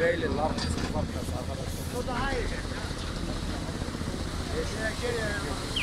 Bireyli larkası bakacağız arkadaşlar. O daha iyi. Eşeğe geliyor.